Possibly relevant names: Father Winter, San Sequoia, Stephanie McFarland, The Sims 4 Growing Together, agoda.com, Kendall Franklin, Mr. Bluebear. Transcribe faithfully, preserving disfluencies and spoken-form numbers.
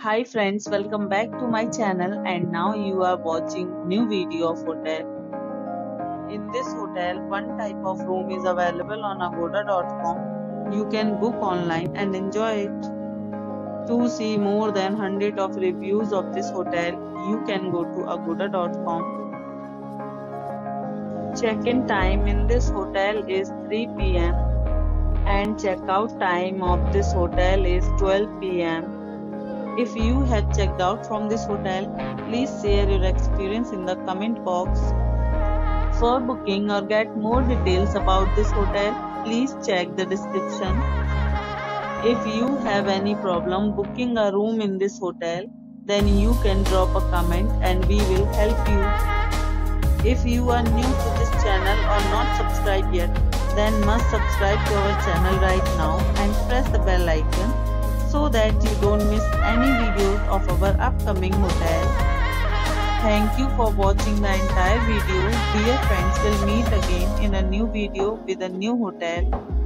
Hi friends, welcome back to my channel and now you are watching new video of hotel. In this hotel, one type of room is available on agoda dot com. You can book online and enjoy it. To see more than one hundred of reviews of this hotel, you can go to agoda dot com. Check-in time in this hotel is three p m and check-out time of this hotel is twelve p m If you have checked out from this hotel, please share your experience in the comment box. For booking or get more details about this hotel, please check the description. If you have any problem booking a room in this hotel, then you can drop a comment and we will help you. If you are new to this channel or not subscribed yet, then must subscribe to our channel right now and press the bell icon, so that you don't miss any videos of our upcoming hotel. Thank you for watching the entire video. Dear friends, we'll meet again in a new video with a new hotel.